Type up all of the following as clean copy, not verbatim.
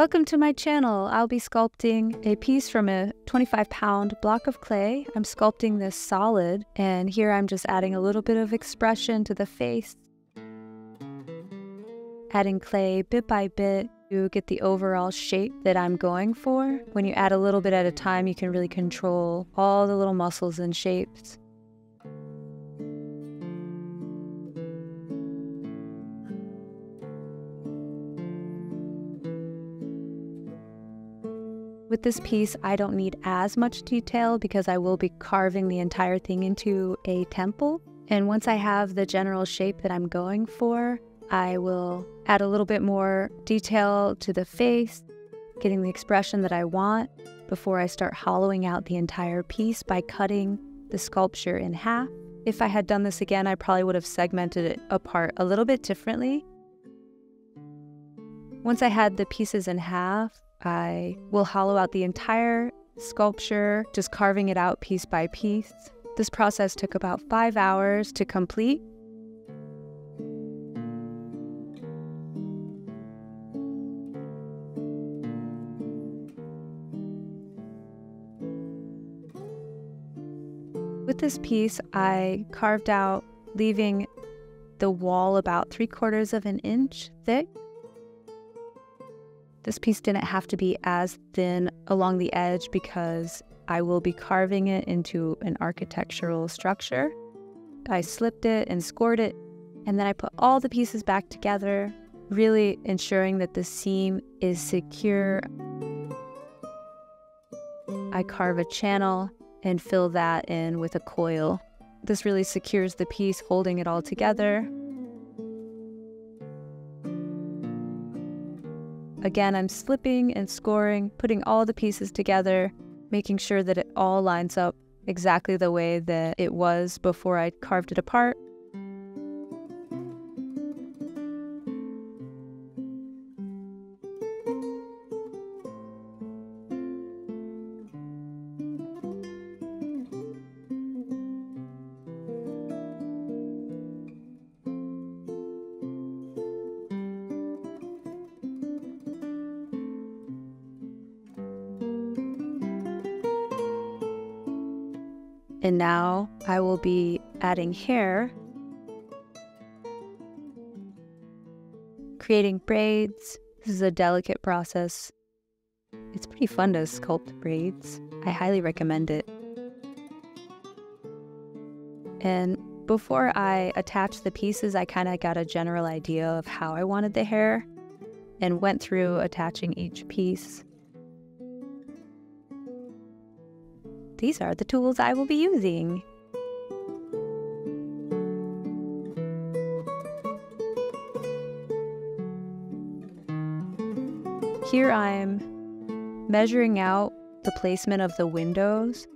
Welcome to my channel. I'll be sculpting a piece from a 25-pound block of clay. I'm sculpting this solid, and here I'm just adding a little bit of expression to the face. Adding clay bit by bit to get the overall shape that I'm going for. When you add a little bit at a time, you can really control all the little muscles and shapes. With this piece, I don't need as much detail because I will be carving the entire thing into a temple. And once I have the general shape that I'm going for, I will add a little bit more detail to the face, getting the expression that I want before I start hollowing out the entire piece by cutting the sculpture in half. If I had done this again, I probably would have segmented it apart a little bit differently. Once I had the pieces in half, I will hollow out the entire sculpture, just carving it out piece by piece. This process took about 5 hours to complete. With this piece, I carved out, leaving the wall about 3/4 of an inch thick. This piece didn't have to be as thin along the edge because I will be carving it into an architectural structure. I slipped it and scored it, and then I put all the pieces back together, really ensuring that the seam is secure. I carve a channel and fill that in with a coil. This really secures the piece, holding it all together. Again, I'm slipping and scoring, putting all the pieces together, making sure that it all lines up exactly the way that it was before I carved it apart. And now I will be adding hair, creating braids. This is a delicate process. It's pretty fun to sculpt braids. I highly recommend it. And before I attached the pieces, I kind of got a general idea of how I wanted the hair and went through attaching each piece. These are the tools I will be using. Here I'm measuring out the placement of the windows.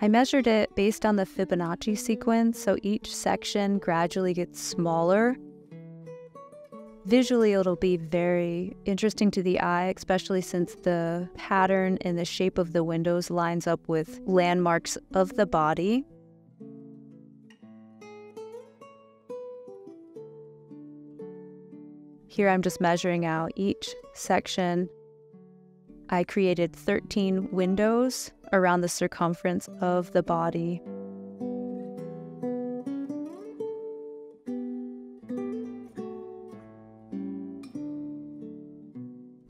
I measured it based on the Fibonacci sequence, so each section gradually gets smaller. Visually, it'll be very interesting to the eye, especially since the pattern and the shape of the windows lines up with landmarks of the body. Here I'm just measuring out each section. I created 13 windows around the circumference of the body.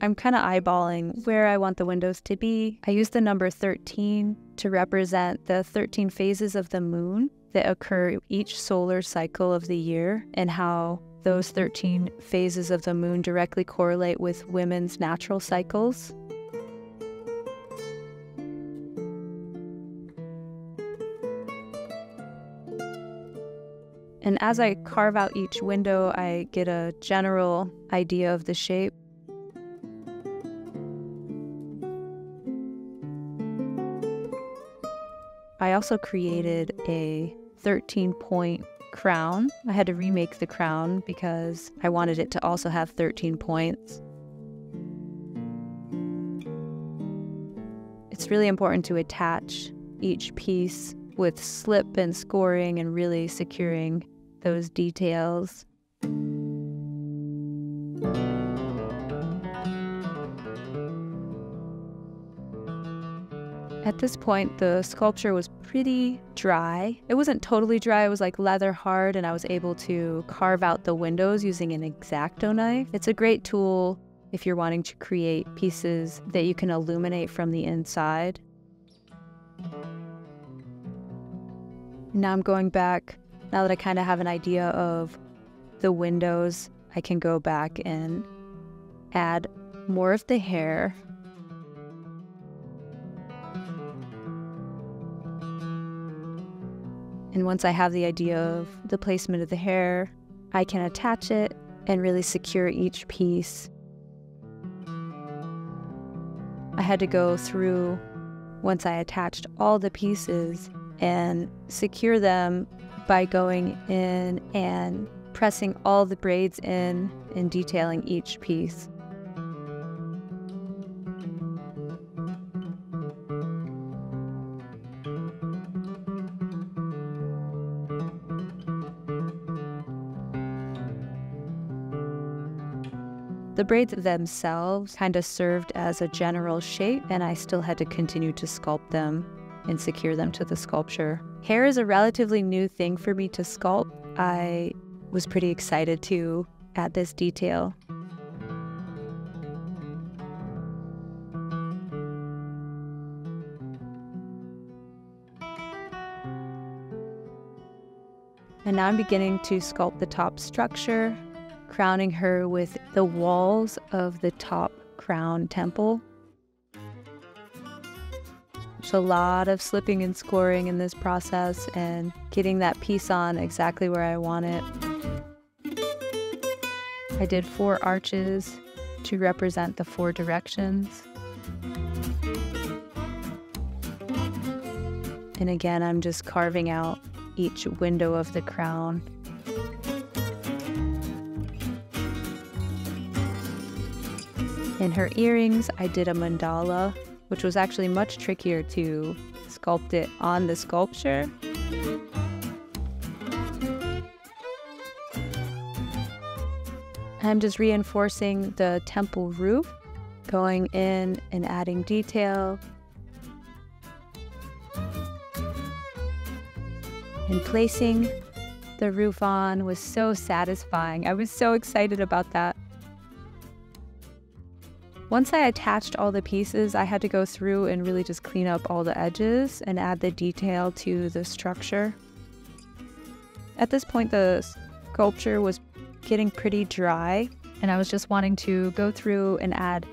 I'm kind of eyeballing where I want the windows to be. I use the number 13 to represent the 13 phases of the moon that occur each solar cycle of the year, and how those 13 phases of the moon directly correlate with women's natural cycles. And as I carve out each window, I get a general idea of the shape. I also created a 13-point crown. I had to remake the crown because I wanted it to also have 13 points. It's really important to attach each piece with slip and scoring and really securing those details. this point, the sculpture was pretty dry. It wasn't totally dry, it was like leather hard, and I was able to carve out the windows using an X-Acto knife. It's a great tool if you're wanting to create pieces that you can illuminate from the inside. Now I'm going back, now that I kind of have an idea of the windows, I can go back and add more of the hair. And once I have the idea of the placement of the hair, I can attach it and really secure each piece. I had to go through, once I attached all the pieces, and secure them by going in and pressing all the braids in and detailing each piece. The braids themselves kind of served as a general shape, and I still had to continue to sculpt them and secure them to the sculpture. Hair is a relatively new thing for me to sculpt. I was pretty excited to add this detail. And now I'm beginning to sculpt the top structure, crowning her with the walls of the top crown temple. There's a lot of slipping and scoring in this process and getting that piece on exactly where I want it. I did 4 arches to represent the 4 directions. And again, I'm just carving out each window of the crown. In her earrings, I did a mandala, which was actually much trickier to sculpt it on the sculpture. I'm just reinforcing the temple roof, going in and adding detail, and placing the roof on was so satisfying. I was so excited about that. Once I attached all the pieces, I had to go through and really just clean up all the edges and add the detail to the structure. At this point, the sculpture was getting pretty dry, and I was just wanting to go through and add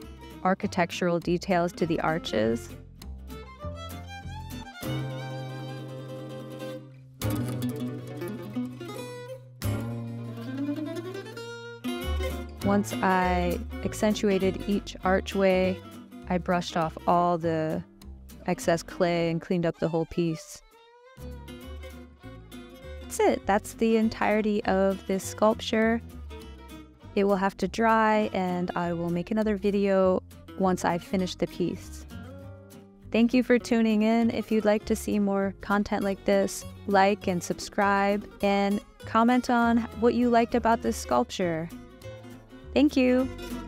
architectural details to the arches. Once I accentuated each archway, I brushed off all the excess clay and cleaned up the whole piece. That's it. That's the entirety of this sculpture. It will have to dry, and I will make another video once I finish the piece. Thank you for tuning in. If you'd like to see more content like this, like and subscribe, and comment on what you liked about this sculpture. Thank you.